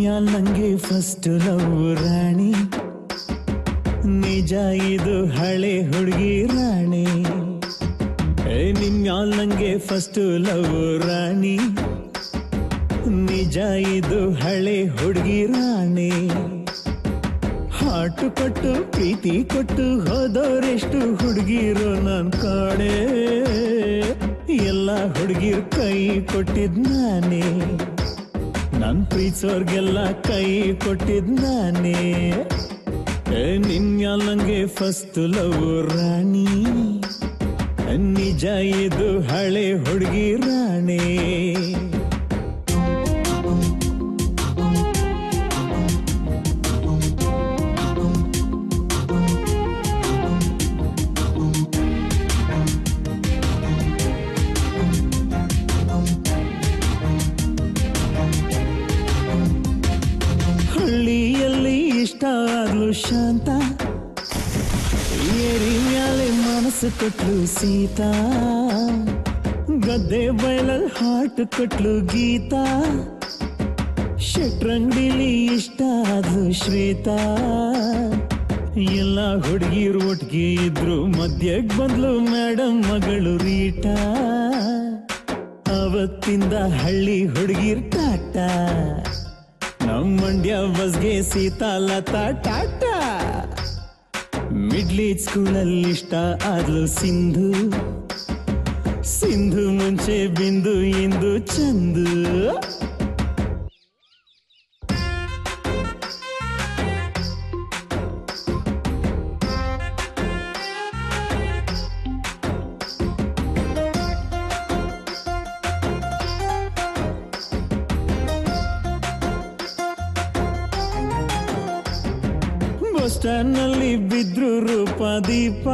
ರಮ್ಯಾ ನಂಗೆ first love ರಾಣಿ, ನಿಜ ಇದು ಹಳೆ ಹುಡುಗಿ ರಾಣಿ. ಏ ನಿಮ್ಯಾಲ್ ನಂಗೆ ಫಸ್ಟ್ ಲವ್ ರಾಣಿ, ನಿಜ ಇದು ಹಳೆ ಹುಡುಗಿ ರಾಣಿ. ಹಾಟು ಕೊಟ್ಟು ಪ್ರೀತಿ ಕೊಟ್ಟು ಹೋದವರೆಷ್ಟು ಹುಡುಗಿರು ನಾನು ಕಾಡೆ, ಎಲ್ಲ ಹುಡುಗಿರು ಕೈ ಕೊಟ್ಟಿದ್ ನಾನೇ, ನನ್ ಪ್ರೀತಿಸೋರ್ಗೆಲ್ಲ ಕೈ ಕೊಟ್ಟಿದ್ ನಾನೇ. ನಿನ್ಯಾಲ್ ನಂಗೆ ಫಸ್ಟ್ ಲವ್ ರಾಣಿ, ನಿಜ ಇದು ಹಳೆ ಹುಡುಗಿ ರಾಣಿ. ಶಾಂತ ಏರಿ ಮ್ಯಾಲೆ ಮನಸ್ಸು ಕೊಟ್ಲು ಸೀತಾ, ಗದ್ದೆ ಬಯಲಲ್ಲಿ ಹಾಟ್ ಕೊಟ್ಲು ಗೀತಾ, ಶೆಟ್ರಂಗಡಿಲಿ ಇಷ್ಟ ಆದ್ಲು ಶ್ವೇತಾ. ಎಲ್ಲ ಹುಡುಗಿರು ಒಟ್ಟಿಗೆ ಇದ್ರು ಮಧ್ಯಕ್ಕೆ ಬಂದ್ಲು ಮೇಡಮ್ ಮಗಳು ರೀಟಾ. ಅವತ್ತಿಂದ ಹಳ್ಳಿ ಹುಡುಗಿರ್ ಟಾಟಾ, ನಮ್ ಮಂಡ್ಯ ಬಸ್ಗೆ Seetha Latha tata. Middle age ಸ್ಕೂಲಲ್ಲಿ ಇಷ್ಟ ಆದ್ಲು ಸಿಂಧು, ಸಿಂಧು ಮುಂಚೆ ಬಿಂದು ಇಂದು ಚಂದು. ಬಸ್ ಸ್ಟ್ಯಾಂಡ್ ನಲ್ಲಿ ಬಿದ್ರು ರೂಪ ದೀಪ,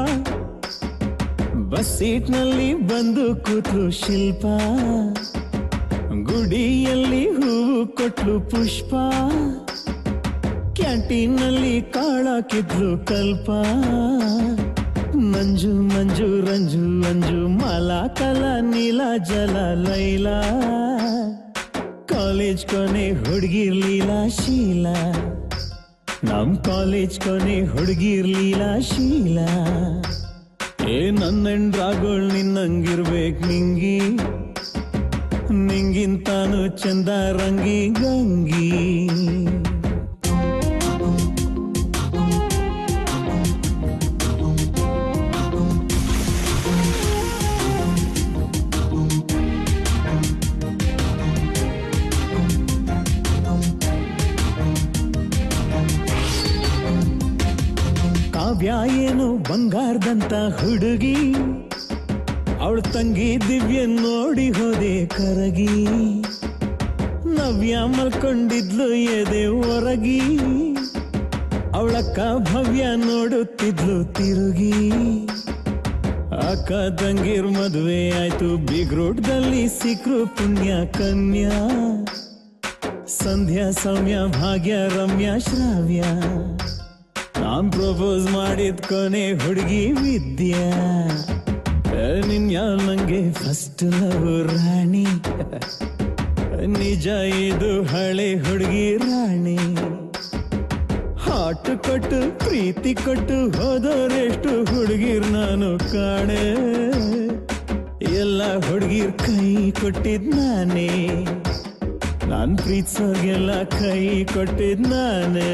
ಬಸ್ ಸೀಟ್ ನಲ್ಲಿ ಬಂದು ಕೂತ್ಲು ಶಿಲ್ಪ, ಗುಡಿಯಲ್ಲಿ ಹೂವು ಕೊಟ್ಲು ಪುಷ್ಪ, ಕ್ಯಾಂಟೀನ್ ನಲ್ಲಿ ಕಾಳಾಕಿದ್ಲು ಕಲ್ಪ. ಮಂಜು ಮಂಜು ರಂಜು ಅಂಜು ಮಾಲಾ ಕಲ ನೀಲ ಜಲ ಲೈಲಾ, ಕಾಲೇಜ್ ಕೊನೆ ಹುಡುಗಿ ಲೀಲಾ ಶೀಲಾ, ನಮ್ ಕಾಲೇಜ್ ಕೊನೆ ಹುಡುಗಿರ್ ಲೀಲಾ ಶೀಲಾ. ಏ ನನ್ನೆಂಡ್ರಾಗೋಳ್ ನಿನ್ನಂಗಿರ್ಬೇಕ್ ನಿಂಗಿ, ನಿಂಗಿಂತಾನು ಚಂದ ರಂಗಿ ಗಂಗಿ. ಕಾವ್ಯ ಏನು ಬಂಗಾರದಂತ ಹುಡುಗಿ, ಅವಳ ತಂಗಿ ದಿವ್ಯ ನೋಡಿ ಹೋದೆ ಕರಗಿ, ನವ್ಯ ಮಲ್ಕೊಂಡಿದ್ಲು ಎದೆ ಹೊರಗಿ, ಅವಳಕ್ಕ ಭವ್ಯ ನೋಡುತ್ತಿದ್ಲು ತಿರುಗಿ. ಅಕ್ಕ ತಂಗಿರ್ ಮದುವೆ ಆಯ್ತು ಬಿಗ್ ರೋಡ್ದಲ್ಲಿ, ಸಿಕ್ರು ಪುಣ್ಯ ಕನ್ಯಾ, ಸಂಧ್ಯಾ ಸೌಮ್ಯ ಭಾಗ್ಯ ರಮ್ಯ ಶ್ರಾವ್ಯ. ನಾನ್ ಪ್ರಪೋಸ್ ಮಾಡಿದ ಕೊನೆ ಹುಡುಗಿ ವಿದ್ಯಾ. ನಿನ್ಯಾಲ್ ನಂಗೆ ಫಸ್ಟ್ ಲವ್ ರಾಣಿ, ನಿಜ ಇದು ಹಳೆ ಹುಡುಗಿ ರಾಣಿ. ಹಾಟ್ ಕೊಟ್ಟು ಪ್ರೀತಿ ಕೊಟ್ಟು ಹೋದವರೆಷ್ಟು ಹುಡುಗಿರ್ ನಾನು ಕಾಣೆ, ಎಲ್ಲ ಹುಡುಗಿರ್ ಕೈ ಕೊಟ್ಟಿದ್ ನಾನೇ, ನಾನ್ ಪ್ರೀತಿಸೋರ್ಗೆಲ್ಲ ಕೈ ಕೊಟ್ಟಿದ್ ನಾನೇ.